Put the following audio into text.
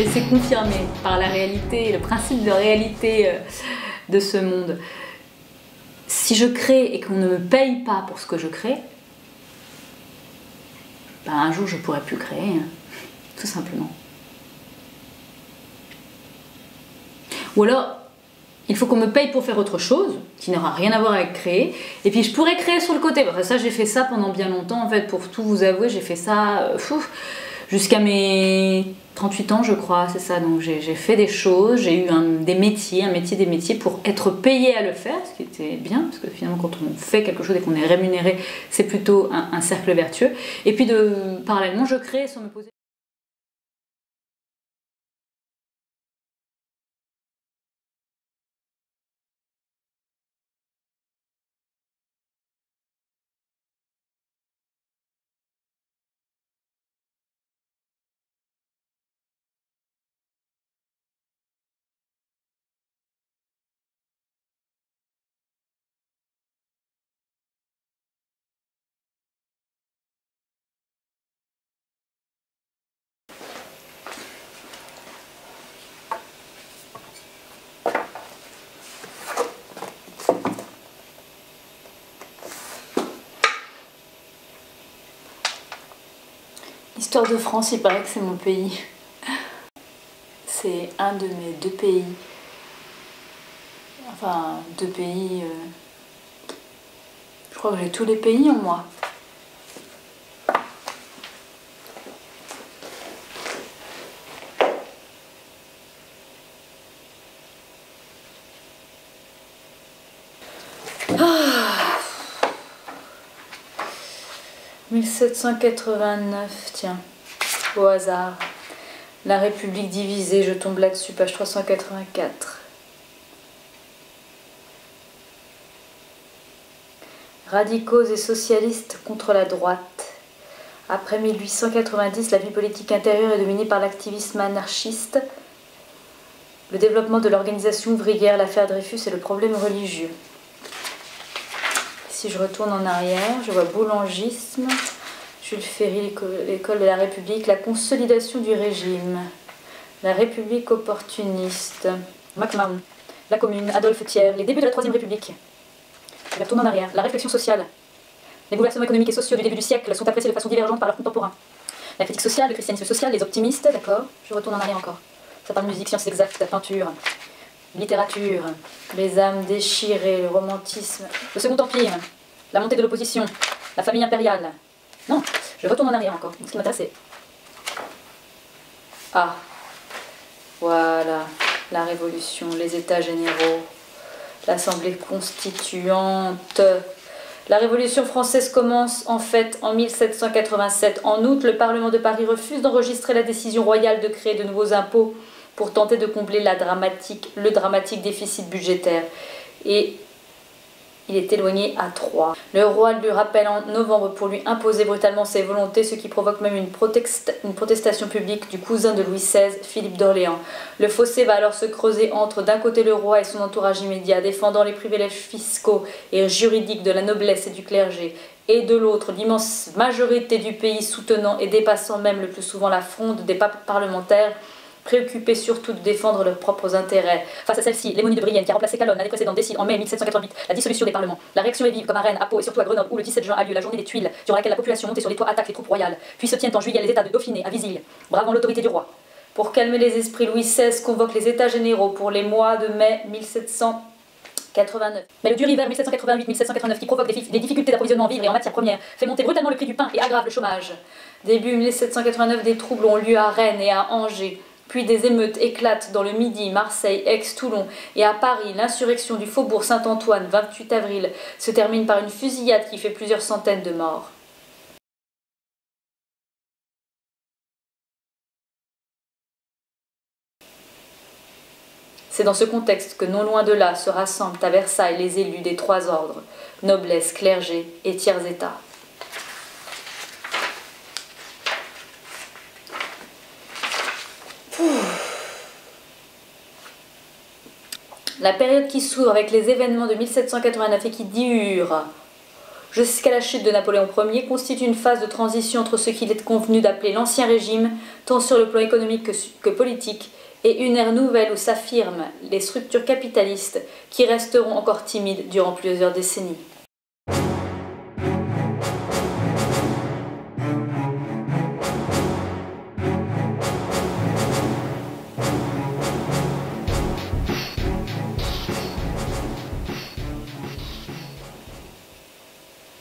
elle s'est confirmée par la réalité, le principe de réalité de ce monde. Si je crée et qu'on ne me paye pas pour ce que je crée, ben un jour je ne pourrai plus créer, hein, tout simplement. Ou alors, il faut qu'on me paye pour faire autre chose, qui n'aura rien à voir avec créer, et puis je pourrais créer sur le côté. Enfin, ça, j'ai fait ça pendant bien longtemps, en fait, pour tout vous avouer, j'ai fait ça jusqu'à mes 38 ans, je crois, c'est ça. Donc j'ai fait des choses, j'ai eu un métier pour être payé à le faire, ce qui était bien, parce que finalement, quand on fait quelque chose et qu'on est rémunéré, c'est plutôt un cercle vertueux. Et puis, parallèlement, je crée sans me poser... L'histoire de France, il paraît que c'est mon pays. C'est un de mes deux pays. Enfin, deux pays... Je crois que j'ai tous les pays en moi. Ah, 1789, tiens, au hasard. La République divisée, je tombe là-dessus, page 384. Radicaux et socialistes contre la droite. Après 1890, la vie politique intérieure est dominée par l'activisme anarchiste, le développement de l'organisation ouvrière, l'affaire Dreyfus et le problème religieux. Si je retourne en arrière, je vois boulangisme, Jules Ferry, l'école de la République, la consolidation du régime, la République opportuniste, MacMahon, la Commune, Adolphe Thiers, les débuts de la Troisième République. Je retourne en arrière, la réflexion sociale. Les bouleversements économiques et sociaux du début du siècle sont appréciés de façon divergente par leurs contemporains. La critique sociale, le christianisme social, les optimistes, d'accord, je retourne en arrière encore. Ça parle de musique, sciences exactes, peinture. Littérature, les âmes déchirées, le romantisme, le Second Empire, la montée de l'opposition, la famille impériale. Non, je retourne en arrière encore. Ce qui m'intéresse, c'est... Ah, voilà, la Révolution, les États généraux, l'Assemblée constituante. La Révolution française commence en fait en 1787. En août, le Parlement de Paris refuse d'enregistrer la décision royale de créer de nouveaux impôts pour tenter de combler le dramatique déficit budgétaire. Et il est éloigné à 3. Le roi lui rappelle en novembre pour lui imposer brutalement ses volontés, ce qui provoque même une protestation publique du cousin de Louis XVI, Philippe d'Orléans. Le fossé va alors se creuser entre d'un côté le roi et son entourage immédiat, défendant les privilèges fiscaux et juridiques de la noblesse et du clergé, et de l'autre, l'immense majorité du pays soutenant et dépassant même le plus souvent la fronde des parlementaires, préoccupés surtout de défendre leurs propres intérêts. Face à celle-ci, l'Hémonie de Brienne, qui a remplacé Calonne l'année précédente, décide en mai 1788 la dissolution des parlements. La réaction est vive, comme à Rennes, à Pau et surtout à Grenoble, où le 17 juin a lieu la journée des Tuiles, durant laquelle la population montée sur les toits attaque les troupes royales. Puis se tiennent en juillet les états de Dauphiné, à Vizille, bravant l'autorité du roi. Pour calmer les esprits, Louis XVI convoque les états généraux pour les mois de mai 1789. Mais le dur hiver 1788-1789, qui provoque des difficultés d'approvisionnement en vivres et en matières premières, fait monter brutalement le prix du pain et aggrave le chômage. Début 1789, des troubles ont lieu à Rennes et à Angers. Puis des émeutes éclatent dans le Midi, Marseille, Aix, Toulon et à Paris. L'insurrection du faubourg Saint-Antoine, 28 avril, se termine par une fusillade qui fait plusieurs centaines de morts. C'est dans ce contexte que non loin de là se rassemblent à Versailles les élus des trois ordres, noblesse, clergé et tiers-état. La période qui s'ouvre avec les événements de 1789 et qui dure jusqu'à la chute de Napoléon Ier, constitue une phase de transition entre ce qu'il est convenu d'appeler l'Ancien Régime, tant sur le plan économique que politique, et une ère nouvelle où s'affirment les structures capitalistes qui resteront encore timides durant plusieurs décennies.